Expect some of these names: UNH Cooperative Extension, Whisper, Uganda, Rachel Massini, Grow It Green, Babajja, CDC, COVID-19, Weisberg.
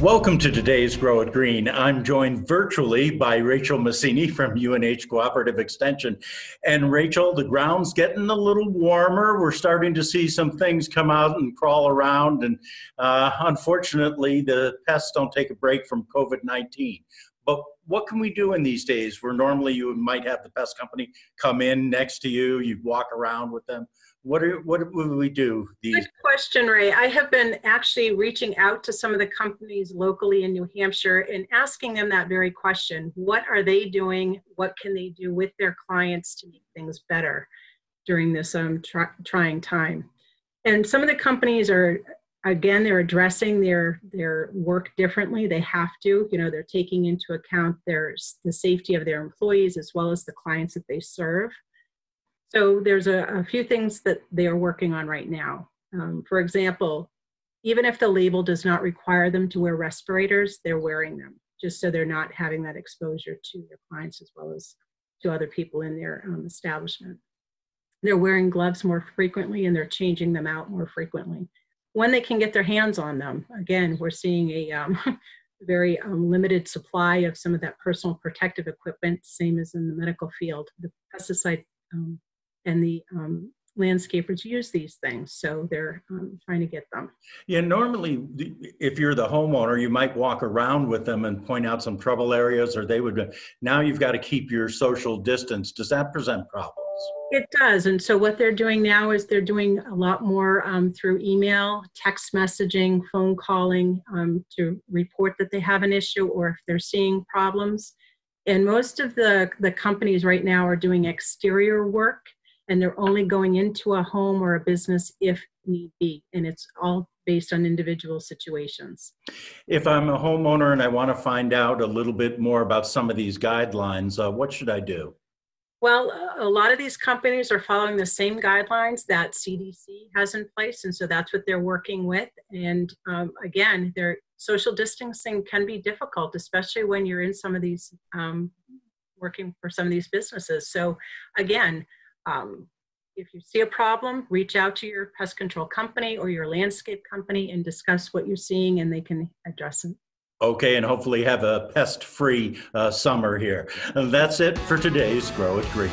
Welcome to today's Grow It Green. I'm joined virtually by Rachel Massini from UNH Cooperative Extension. And Rachel, the ground's getting a little warmer. We're starting to see some things come out and crawl around. And unfortunately, the pests don't take a break from COVID-19. But what can we do in these days where normally you might have the pest company come in next to you, you walk around with them? What would we do? Good question, Ray. I have been actually reaching out to some of the companies locally in New Hampshire and asking them that very question. What are they doing? What can they do with their clients to make things better during this trying time? And some of the companies are, again, they're addressing their work differently. They have to, you know, they're taking into account the safety of their employees as well as the clients that they serve. So there's a few things that they are working on right now. For example, even if the label does not require them to wear respirators, they're wearing them just so they're not having that exposure to their clients as well as to other people in their establishment. They're wearing gloves more frequently and they're changing them out more frequently when they can get their hands on them. Again, we're seeing a very limited supply of some of that personal protective equipment, same as in the medical field. The pesticide and the landscapers use these things, so they're trying to get them. Yeah, normally if you're the homeowner, you might walk around with them and point out some trouble areas, or they would. Now you've got to keep your social distance. Does that present problems? It does, and so what they're doing now is they're doing a lot more through email, text messaging, phone calling to report that they have an issue or if they're seeing problems. And most of the companies right now are doing exterior work, and they're only going into a home or a business if need be. And it's all based on individual situations. If I'm a homeowner and I want to find out a little bit more about some of these guidelines, what should I do? Well, a lot of these companies are following the same guidelines that CDC has in place, and so that's what they're working with. And again, their social distancing can be difficult, especially when you're in some of these, working for some of these businesses. So again, if you see a problem, reach out to your pest control company or your landscape company and discuss what you're seeing, and they can address it. Okay, and hopefully have a pest-free summer here. And that's it for today's Grow It Green.